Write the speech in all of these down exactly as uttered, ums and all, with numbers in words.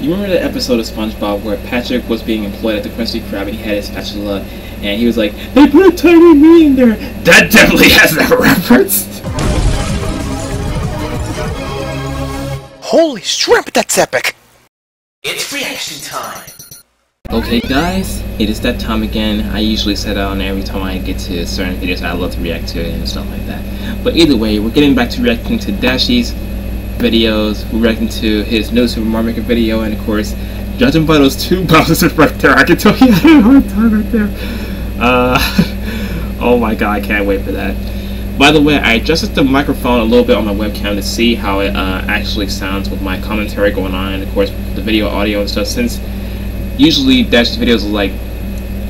You remember the episode of SpongeBob where Patrick was being employed at the Krusty Krab and he had his spatula and he was like, "They put a tiny me in there!" That definitely has that reference! Holy shrimp, that's epic! It's reaction time! Okay guys, it is that time again. I usually set out on every time I get to certain videos I love to react to it and stuff like that. But either way, we're getting back to reacting to Dashie's videos. We're reacting to his new Super Mario Maker video, and of course, judging by those two Bowsers right there, I can tell you I had a hard time right there. Uh, oh my god, I can't wait for that. By the way, I adjusted the microphone a little bit on my webcam to see how it uh, actually sounds with my commentary going on, and of course, the video audio and stuff, since usually Dashie's videos are like,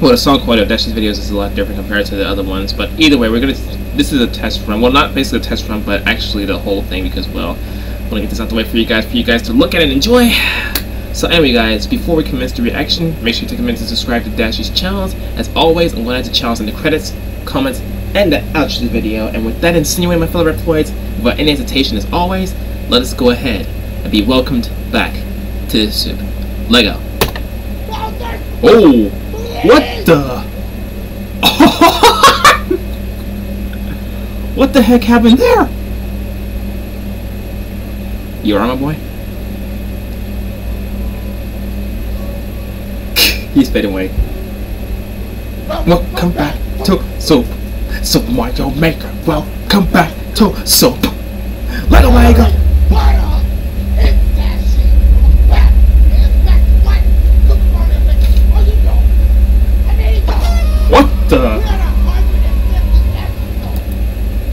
well, the song quality of Dashie's videos is a lot different compared to the other ones, but either way, we're gonna, this is a test run, well, not basically a test run, but actually the whole thing, because, well, I'm gonna get this out the way for you guys, for you guys to look at and enjoy. So anyway guys, before we commence the reaction, make sure you take a minute to subscribe to Dashie's channels. As always, I'm gonna add the channels in the credits, comments, and the outro of the video, and with that insinuating, my fellow Reploids, without any hesitation as always, let us go ahead and be welcomed back to this soup. Lego. Oh! What the? What the heck happened there? You are my boy? He's fading away. Welcome back to Soup. Super Mario Maker. Welcome back to Soup. Lego Lego. Duh.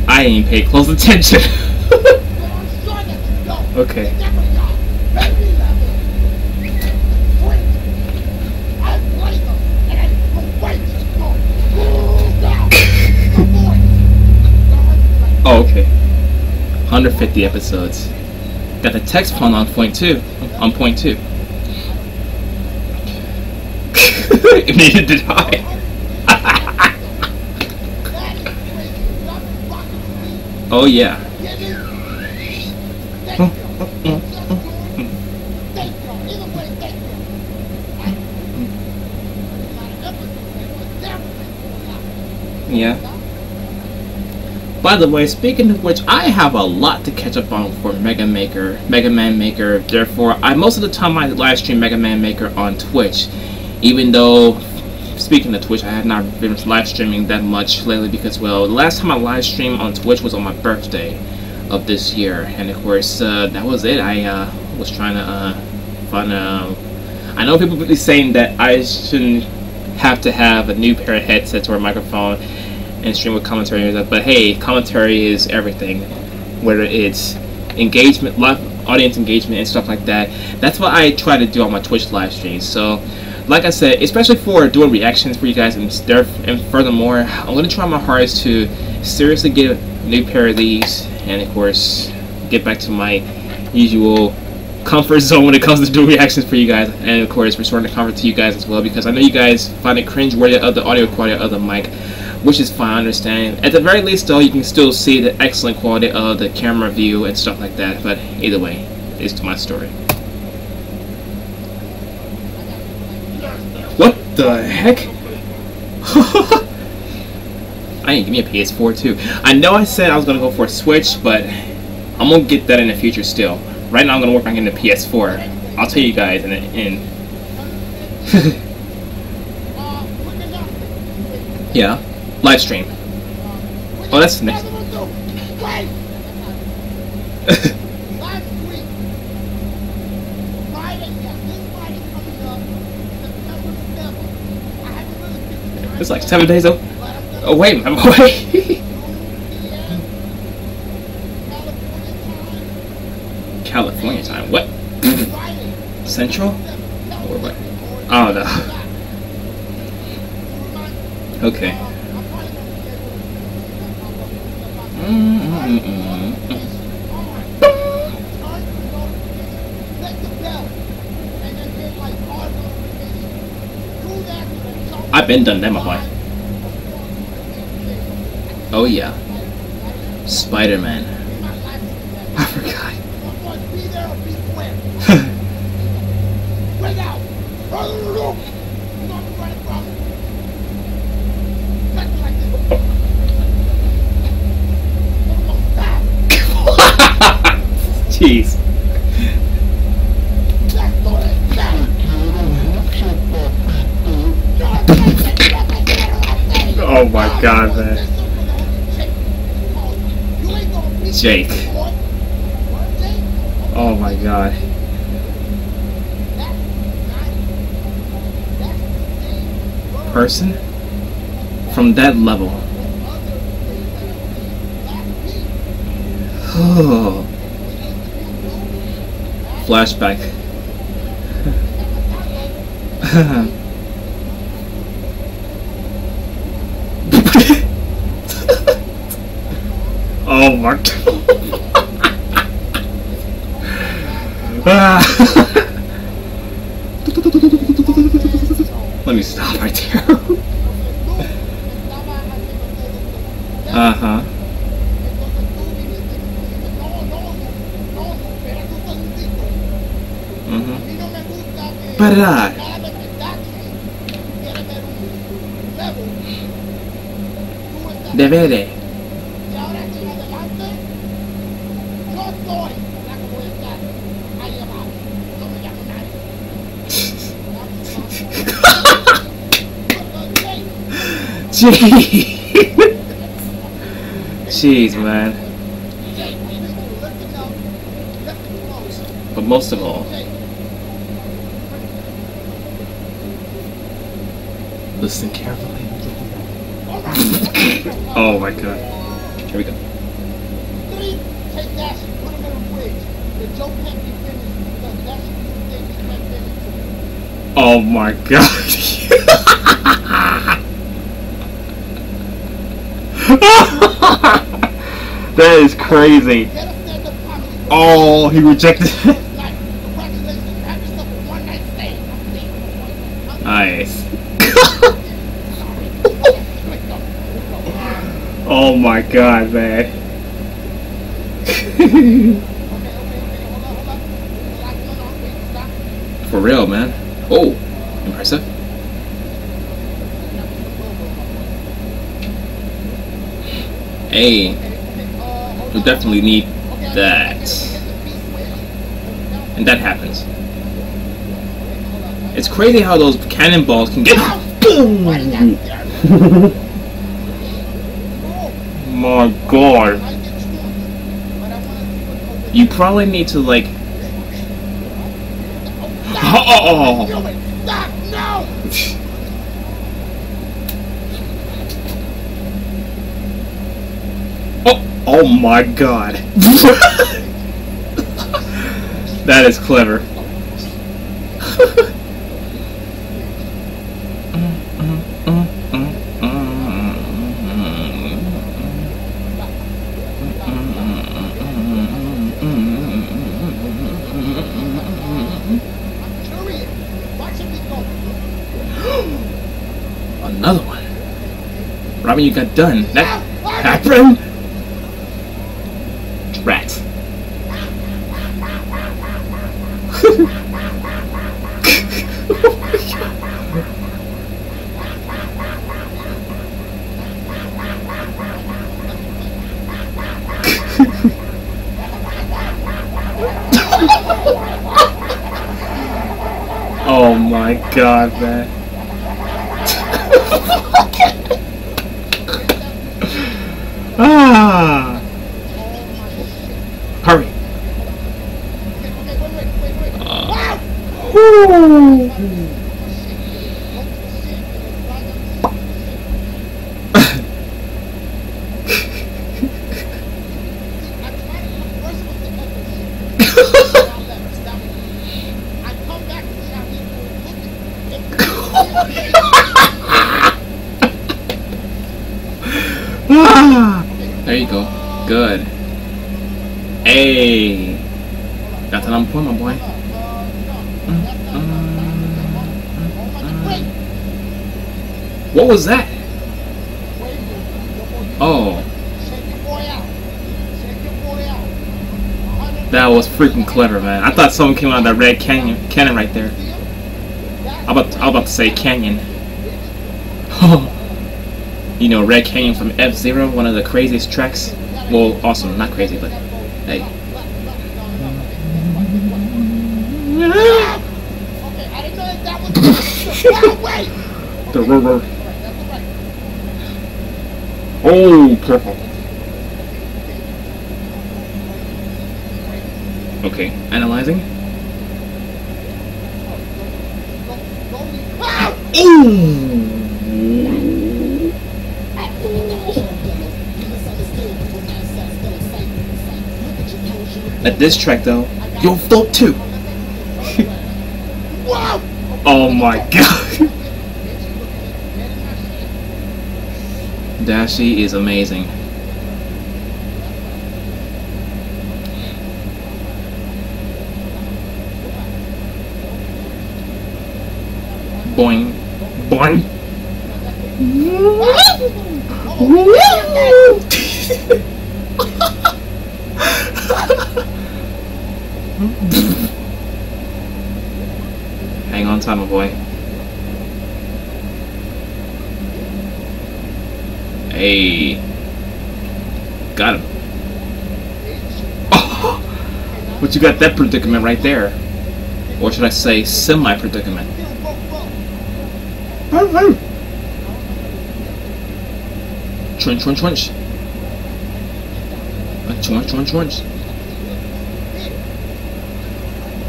I ain't pay close attention. Okay. Oh, okay. one hundred fifty episodes. Got the text font on point two. On point two. It needed to die. Oh yeah. Yeah. By the way, speaking of which, I have a lot to catch up on for Mega Maker, Mega Man Maker. Therefore, I most of the time I live stream Mega Man Maker on Twitch, even though. Speaking of Twitch, I have not been live streaming that much lately because, well, the last time I live streamed on Twitch was on my birthday of this year, and of course, uh, that was it. I uh, was trying to uh, find a... I know people be saying that I shouldn't have to have a new pair of headsets or a microphone and stream with commentary, but hey, commentary is everything, whether it's engagement, live audience engagement, and stuff like that. That's what I try to do on my Twitch live streams. So. Like I said, especially for doing reactions for you guys, and there, and furthermore, I'm gonna try my hardest to seriously get a new pair of these, and of course, get back to my usual comfort zone when it comes to doing reactions for you guys, and of course, restoring the comfort to you guys as well, because I know you guys find it cringe-worthy of the audio quality of the mic, which is fine, I understand. At the very least, though, you can still see the excellent quality of the camera view and stuff like that. But either way, it's my story. The heck? I didn't give me a P S four too. I know I said I was gonna go for a Switch, but I'm gonna get that in the future still. Right now I'm gonna work on getting a P S four. I'll tell you guys in the end. Yeah. Live stream. Oh, that's next. It's like seven days old. Oh wait, my boy. California time. What? Central? Or what? Oh no. Okay. I've been done that, my boy. Oh yeah, Spider-Man. I forgot. Oh my god, man. Jake. Oh my god. Person? From that level. Oh. Flashback. Oh my god. Let me stop right there. Uh-huh. Mm-hmm. But I Debere. Jeez. Jeez, man. But most of all, listen carefully. Oh my god. Here we go. Three, take Dashie, put him in a bridge. The joke can't be finished because Dashie can think he can't finish. Oh my god. That is crazy. Oh, he rejected it. Oh my god, man. For real, man. Oh, impressive. Hey, we definitely need that. And that happens. It's crazy how those cannonballs can get. Boom! Oh my god. You probably need to like. Oh! Oh, oh my god. That is clever. I mean, you got done. That happened? Rat. Oh my god, man. Ah! Hurry! Uh. Ah! There you go. Good. Hey, got that on point, my boy. Mm-hmm. What was that? Oh, that was freaking clever, man. I thought someone came out of that Red Canyon cannon right there. I'm about to, I'm about to say canyon. Oh. You know, Red Canyon from F-Zero, one of the craziest tracks. Well, awesome, not crazy, but hey. The rover. Oh, careful. Okay, analyzing. Oh! At this track, though, you'll float too. Wow! Oh my god! Dashie is amazing. Boing. Boing. Hang on time, my boy. Hey. Got him. Oh, but you got that predicament right there. Or should I say semi-predicament? Trunch, trunch, trunch. Trunch, trunch, trunch.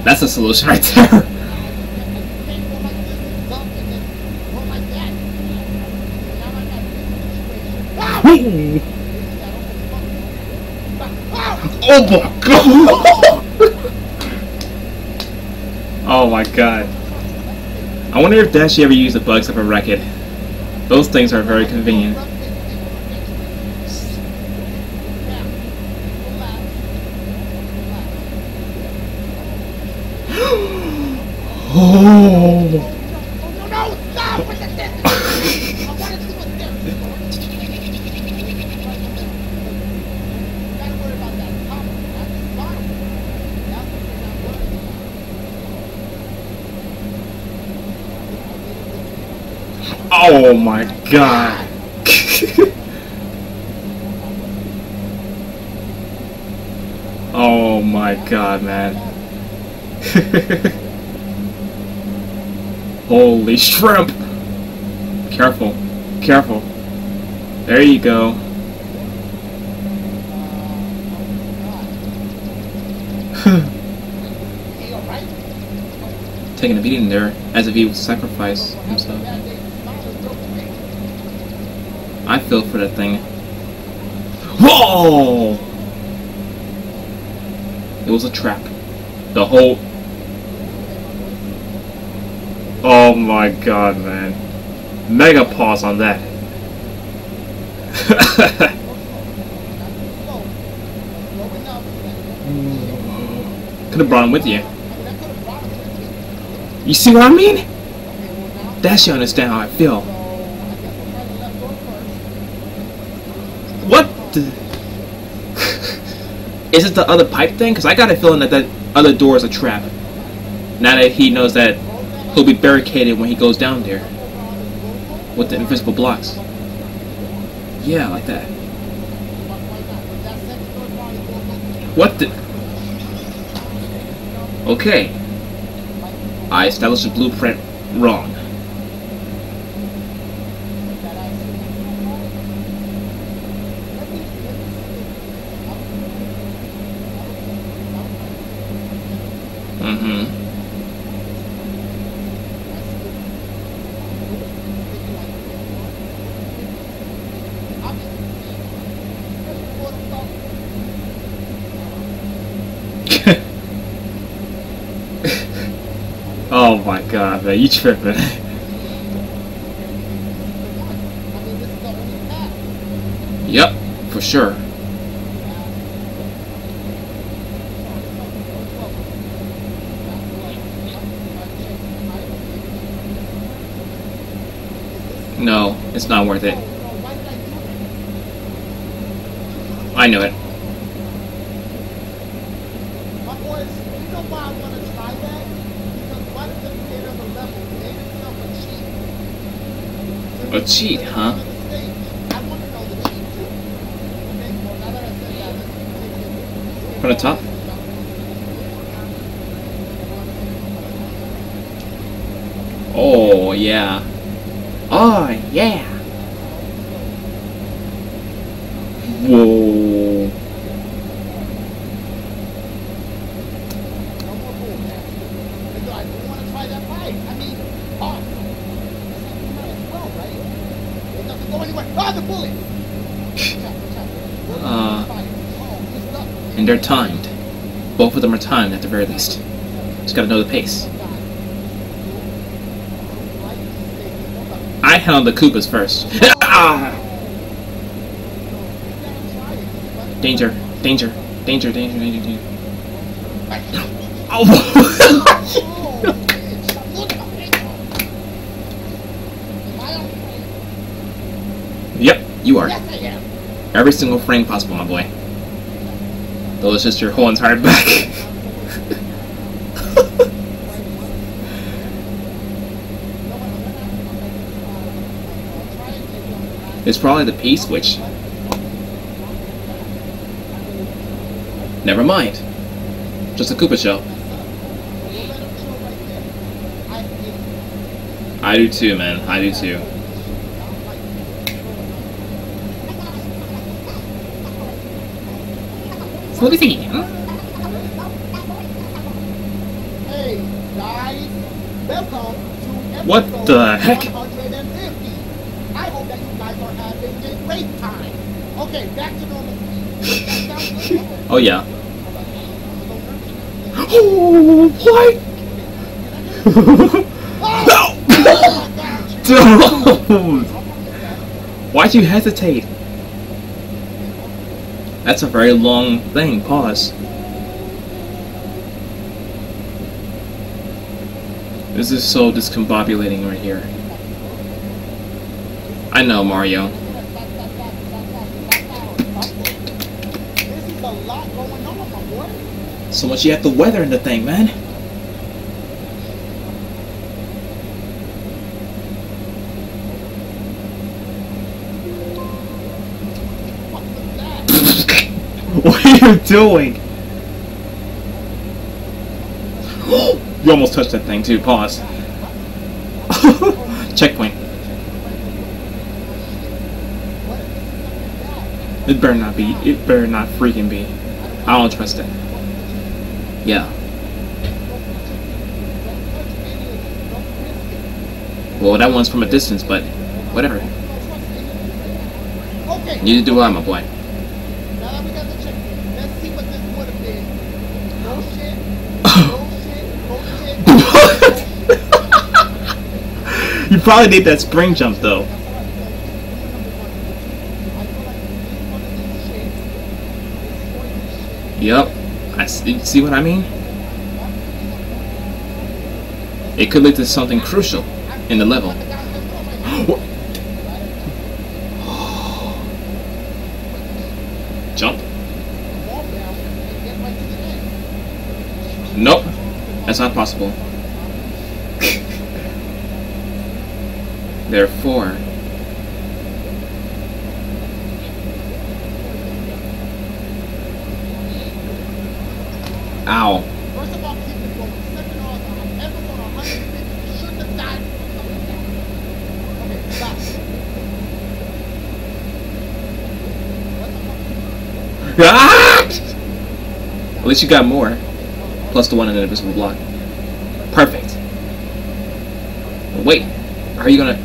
That's a solution right there. Oh my god! Oh my god. I wonder if Dashie ever used the bugs of a racket. Those things are very convenient. Oh! Oh my god! Oh my god, man. Holy shrimp! Careful, careful. There you go. Taking a beating there as if he would sacrifice himself. I feel for that thing. Whoa! It was a trap. The whole... Oh my god, man. Mega pause on that. Could've brought him with you. You see what I mean? Dashie understand how I feel. Is it the other pipe thing? Because I got a feeling that that other door is a trap. Now that he knows that he'll be barricaded when he goes down there. With the invisible blocks. Yeah, like that. What the... Okay. I established the blueprint wrong. Oh my god, man, you tripping. Yep, for sure. No, it's not worth it. I knew it. A cheat, huh? From the top? Oh, yeah. Oh, yeah. Whoa. Uh, and they're timed. Both of them are timed at the very least. Just gotta know the pace. I hit on the Koopas first. Ah! Danger, danger, danger, danger, danger, danger. Oh! You are. Yes, I am. Every single frame possible, my boy. Though it's just your whole entire back. It's probably the P switch. Never mind. Just a Koopa shell. I do too, man. I do too. What is he? Huh? Hey guys, welcome to episode what the heck? I hope that you guys are having a great time. Okay, back to normal. Oh yeah. Oh what? No! Why'd you hesitate? That's a very long thing. Pause. This is so discombobulating right here. I know, Mario. So much you have to weather in the thing, man. What are you doing? You almost touched that thing too. Pause. Checkpoint. It better not be. It better not freaking be. I don't trust it. Yeah. Well, that one's from a distance, but whatever. Neither do I, my boy. You probably need that spring jump though. Yep, I see, see what I mean? It could lead to something crucial in the level. Jump. Nope, that's not possible. Therefore, ow. At least you got more, plus the one in an invisible block. Perfect. Wait, are you gonna?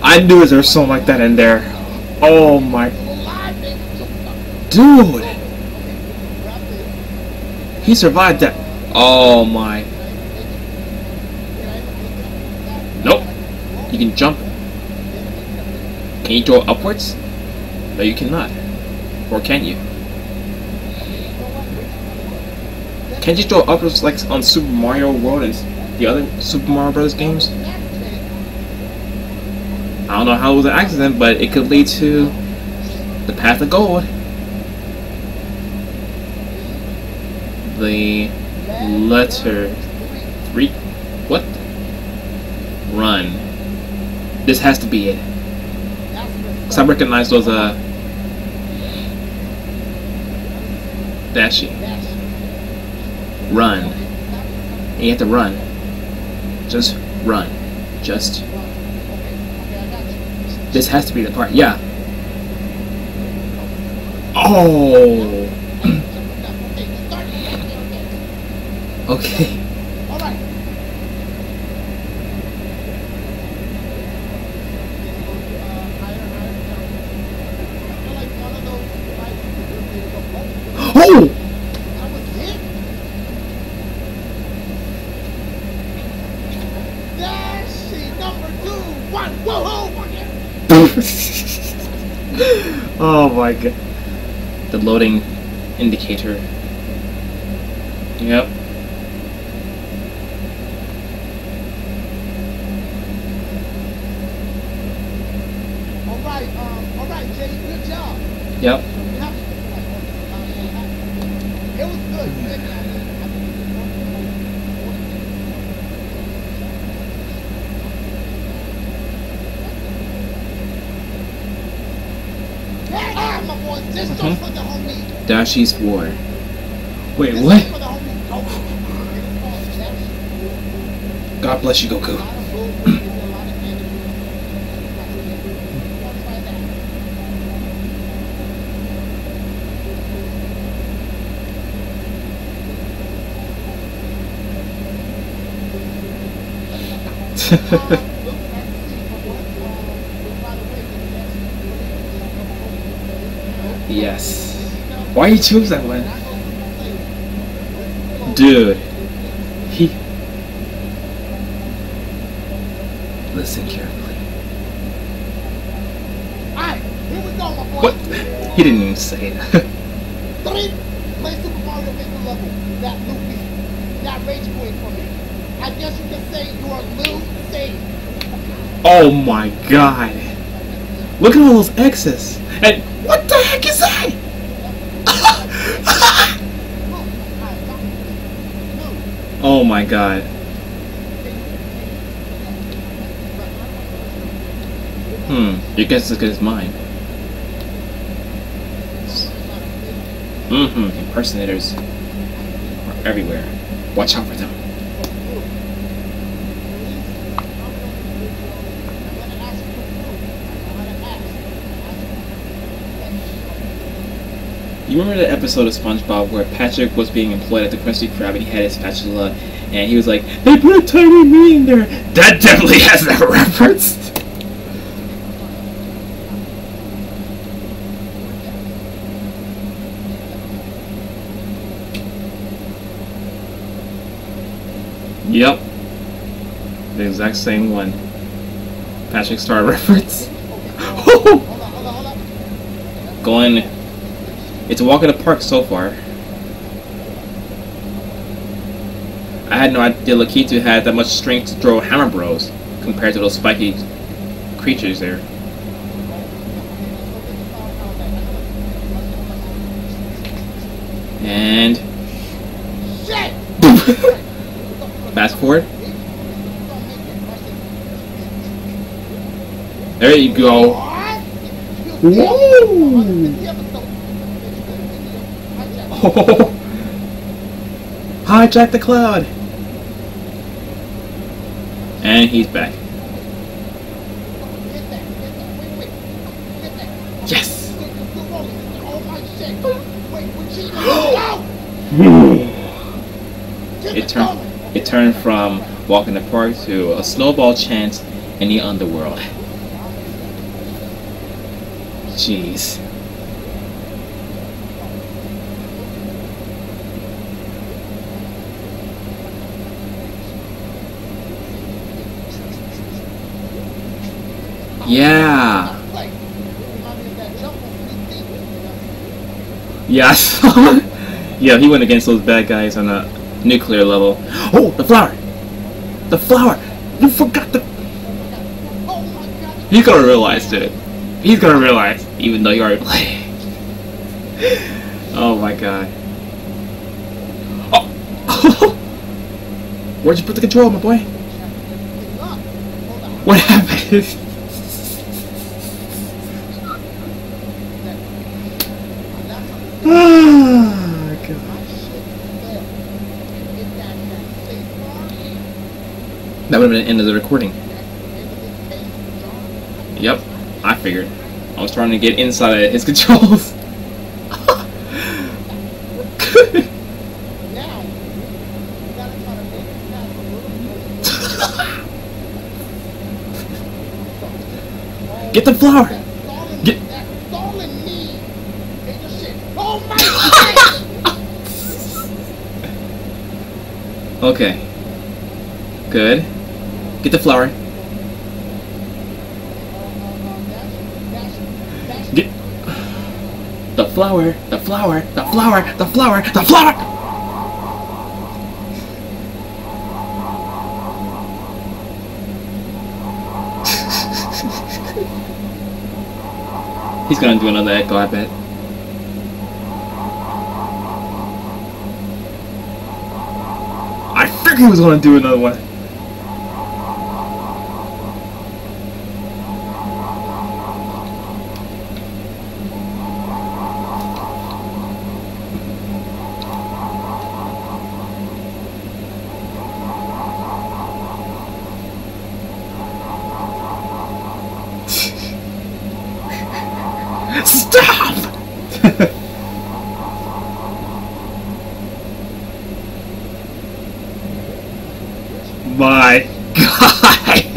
I knew there was something like that in there. Oh my... Dude! He survived that. Oh my... Nope. You can jump. Can you throw upwards? No, you cannot. Or can you? Can't you throw upwards like on Super Mario World and the other Super Mario Bros games? I don't know how it was an accident, but it could lead to the path of gold. The letter three. What? Run. This has to be it. Because I recognize those, uh, Dashie. Run. And you have to run. Just run. Just. This has to be the part. Yeah. Oh. Okay. Oh! Oh my god. The loading indicator. Yep. Alright, um, alright, Jay, good job. Yep. It was good. Ah, my boy, this is for the homie. Dashie's War. Wait, what? God bless you, Goku. Yes. Why you choose that one? Dude. He. Listen carefully. Alright, here we go, my boy. What? He didn't even say it. Three. Play Super Mario Maker level. That loopy. That rage quit for me. I guess you can say you are Lil Sage. Oh my god. Look at all those X's. And what the heck is that? Oh my god. Hmm. Your guess is as good as mine. Mm-hmm. Impersonators are everywhere. Watch out for them. You remember the episode of SpongeBob where Patrick was being employed at the Krusty Krab and he had his spatula and he was like, "They put a tiny me in there!" That definitely has that reference! Yep. The exact same one. Patrick Star reference. Going... It's a walk in the park so far. I had no idea Lakitu had that much strength to throw hammer bros compared to those spiky creatures there. And... Shit! Fast forward. There you go. Whoa! Hijack the cloud! And he's back. Yes! It turned it turned from walking the park to a snowball chance in the underworld. Jeez. Yeah. Yeah, I saw it. Yeah, he went against those bad guys on a nuclear level. Oh, the flower! The flower! You forgot the... He's gonna realize, dude. He's gonna realize, even though you already played. Oh my god. Oh! Where'd you put the control, my boy? What happened? That would have been the end of the recording. Yep, I figured. I was trying to get inside of his controls. Get the flower! Get... Okay. Good. Get the flower. Get... The flower, the flower, the flower, the flower, the flower! He's gonna do another echo, I bet. I figured he was gonna do another one. My God!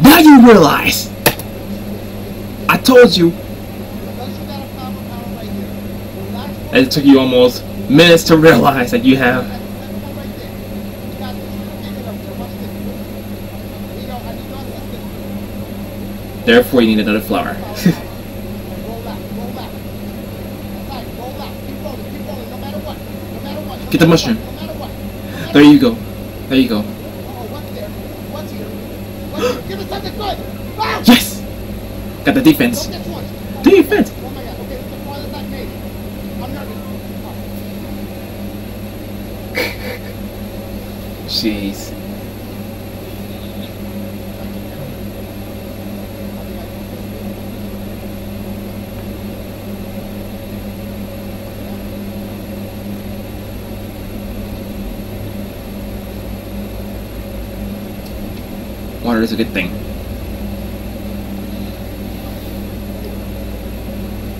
Now you realize! I told you! And it took you almost minutes to realize that you have. Therefore, you need another flower. Get the mushroom. There you go. There you go. Yes! Got the defense. Defense! Jeez. Water is a good thing.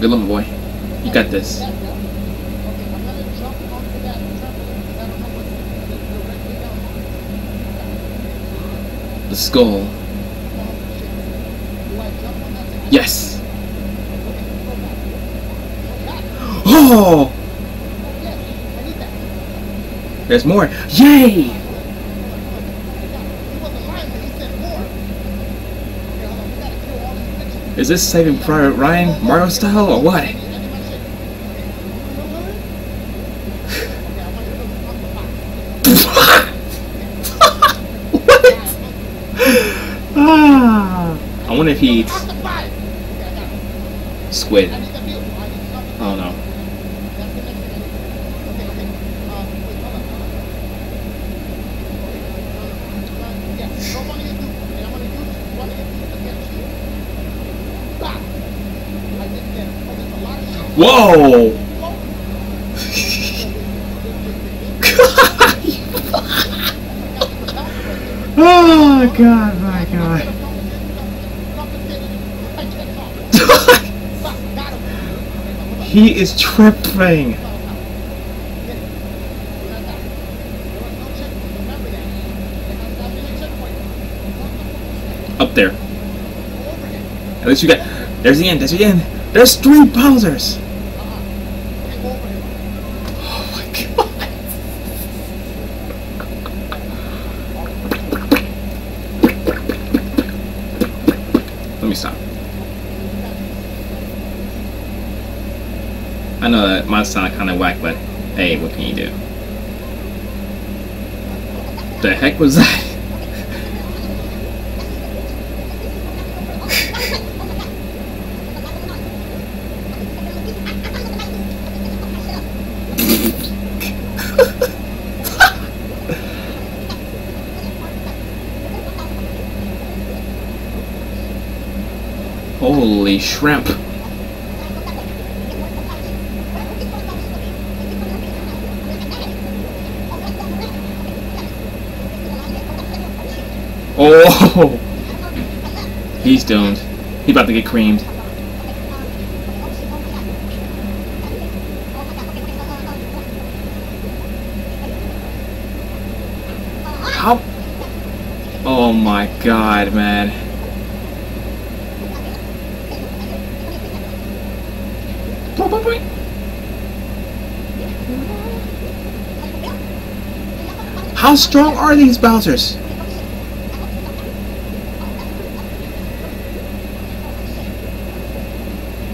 Good little boy. You got this. The skull. Yes! Oh! There's more! Yay! Is this Saving Private Ryan, Mario style, or what? What? Ah, I wonder if he eats squid. Oh no. Whoa! Oh God, my God. He is tripping. Up there. At least you got... There's the end, there's the end. There's three Bowsers! I know that might sound kind of whack, but hey, what can you do? The heck was that? Holy shrimp! Oh! He's stoned. He's about to get creamed. How? Oh my god, man. Boing, boing, boing. How strong are these Bowsers?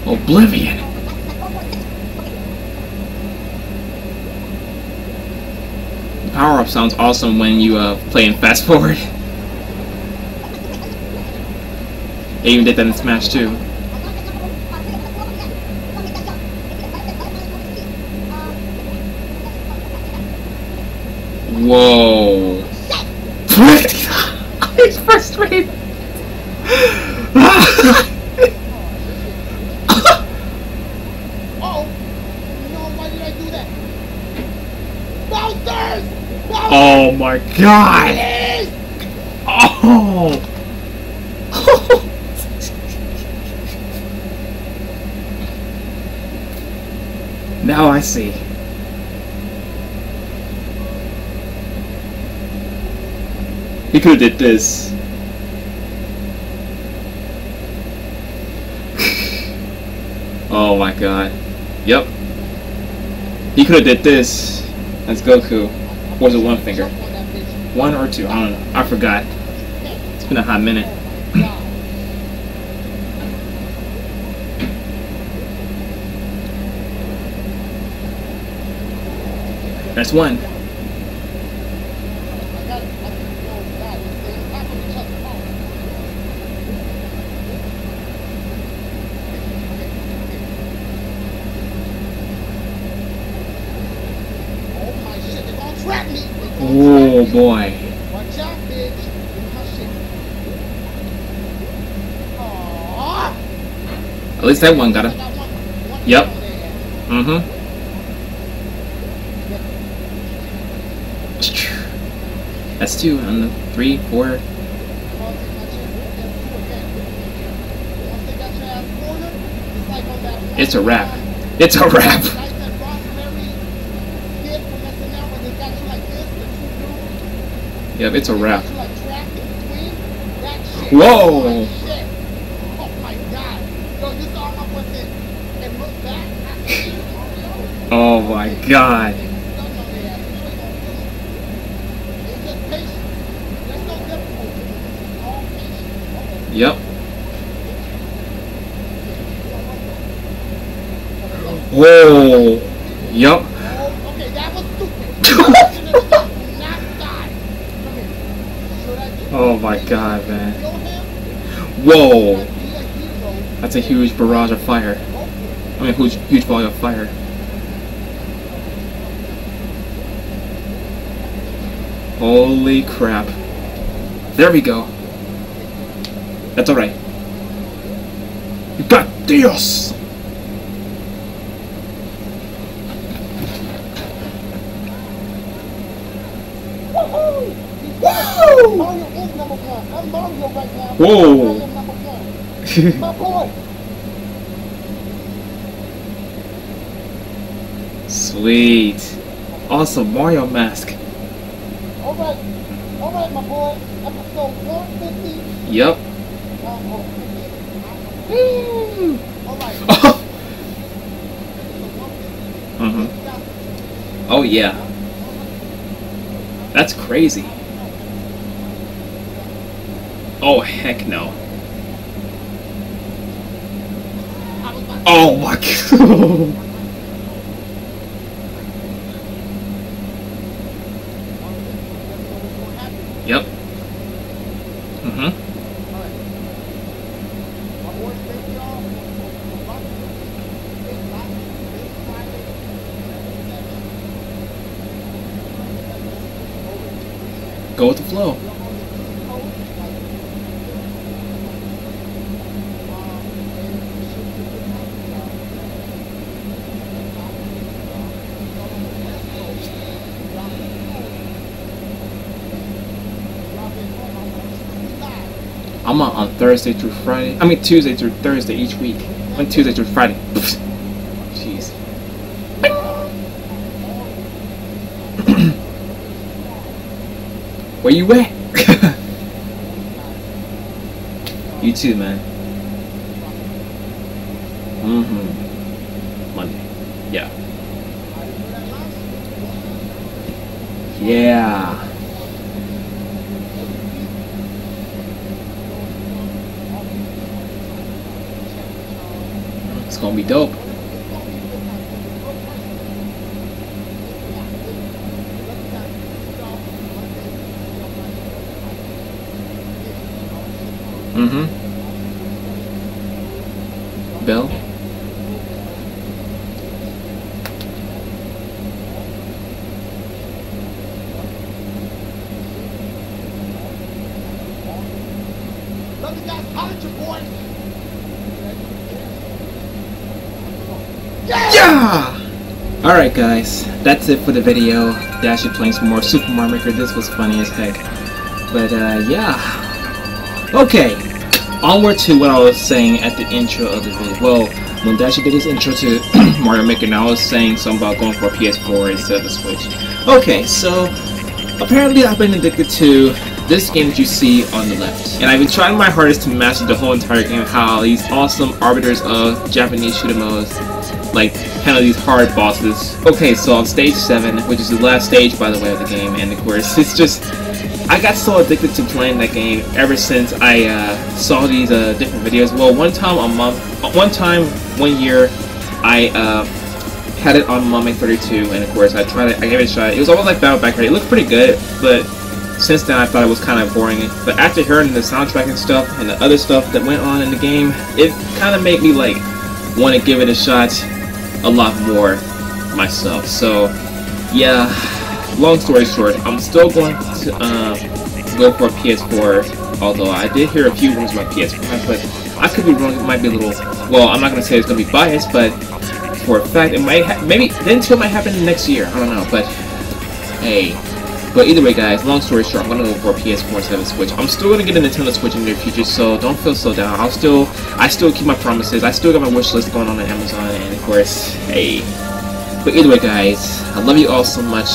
Oblivion. The power-up sounds awesome when you uh, play in Fast Forward. They even did that in Smash too. Whoa. He's frustrated. Oh no, why did I do that? Bowser! Bowser! Oh my god! Oh. Oh. Now I see. He could have did this. Oh my god. Yep. He could have did this. That's Goku. Or was it one finger? One or two? I don't know. I forgot. It's been a hot minute. That's one. Oh boy. Watch out, bitch. At least that one got it. Yep. Mm-hmm. That's two on the three, four. It's a wrap. It's a wrap. Yep, it's a wrap. Whoa! Oh my god. Yep. Whoa! Yep. Oh my god, man. Whoa! That's a huge barrage of fire. I mean, huge, huge volume of fire. Holy crap. There we go. That's alright. You got Dios! Whoa! Sweet. Awesome Mario mask. Alright. Alright, my boy. Episode one fifty. Yep. Woo! Mm-hmm. Oh yeah. That's crazy. Oh, heck no. Oh my god. Yep. Mm-hmm. Go with the flow. I'm on, on Thursday through Friday. I mean Tuesday through Thursday each week. I'm on Tuesday through Friday. Jeez. Where you at? You too, man. Mm-hmm. Monday. Yeah. Yeah. It's gonna be dope. Mm-hmm. Bill? Yeah! Alright guys, that's it for the video. Dashie playing some more Super Mario Maker. This was funny as heck. But uh, yeah. Okay. Onward to what I was saying at the intro of the video. Well, when Dashie did his intro to Mario Maker, and I was saying something about going for a P S four instead of the Switch. Okay, so apparently I've been addicted to this game that you see on the left. And I've been trying my hardest to master the whole entire game, how these awesome arbiters of Japanese shoot-em-ups like handle these hard bosses. Okay, so on stage seven, which is the last stage by the way of the game, and of course it's just, I got so addicted to playing that game ever since I uh, saw these uh, different videos. Well, one time a month, one time one year, I uh, had it on Mom thirty-two, and of course I tried it. I gave it a shot. It was almost like Battle Backer. It looked pretty good, but since then I thought it was kind of boring. But after hearing the soundtrack and stuff and the other stuff that went on in the game, it kind of made me like want to give it a shot a lot more myself. So yeah. Long story short, I'm still going to um, go for a P S four, although I did hear a few rumors about P S five, but I could be wrong. It might be a little, well, I'm not going to say it's going to be biased, but for a fact, it might, ha maybe, then it might happen next year, I don't know, but hey. But either way, guys, long story short, I'm going to go for a P S four instead of Switch. I'm still going to get a Nintendo Switch in the near future, so don't feel so down. I'll still, I still keep my promises. I still got my wish list going on at Amazon, and of course, hey. But either way, guys, I love you all so much.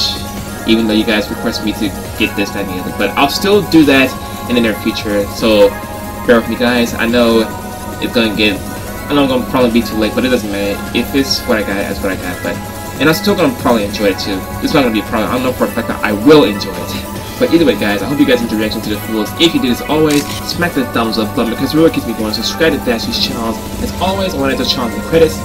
Even though you guys request me to get this, that, and the other. But I'll still do that in the near future, so bear with me, guys. I know it's gonna get, I know it's gonna probably be too late, but it doesn't matter. If it's what I got, that's what I got. But, and I'm still gonna probably enjoy it too. It's not gonna be a problem. I know for a fact that I will enjoy it. But either way, guys, I hope you guys enjoyed the reaction to the fools. If you did, as always, smack the thumbs up button because it really keeps me going. Subscribe to Dashie's channel. As always, I want to the channel in the credits,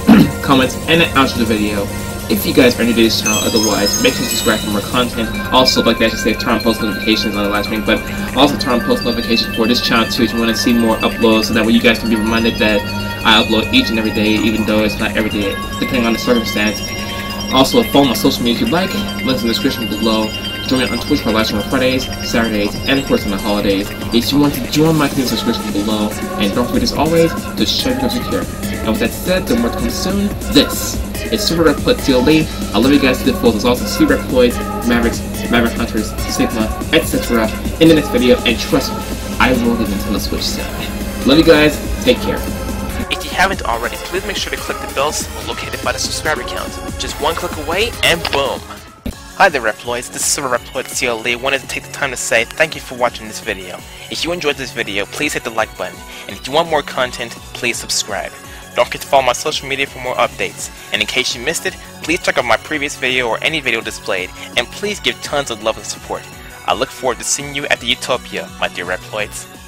comments, and the outro of the video. If you guys are new to this channel, otherwise, make sure to subscribe for more content. Also, like I should say, turn on post notifications on the live stream, but also turn on post notifications for this channel too if you want to see more uploads, so that way you guys can be reminded that I upload each and every day, even though it's not every day, depending on the circumstance. Also, follow my social media if you'd like, links in the description below. Join me on Twitch for live stream on Fridays, Saturdays, and of course on the holidays. If you want to join my community, subscription below, and don't forget as always to share your secure. And with that said, the more to come soon, this. It's Super Reploid C L E. I love you guys to the full. There's also Super Reploid, Mavericks, Maverick Hunters, Sigma, et cetera in the next video, and trust me, I will get Nintendo Switch soon. Love you guys, take care. If you haven't already, please make sure to click the bell symbol located by the subscriber count. Just one click away, and boom! Hi there Reploids, this is Silver Reploid C L E. I wanted to take the time to say thank you for watching this video. If you enjoyed this video, please hit the like button, and if you want more content, please subscribe. Don't forget to follow my social media for more updates, and in case you missed it, please check out my previous video or any video displayed, and please give tons of love and support. I look forward to seeing you at the Utopia, my dear Reploids.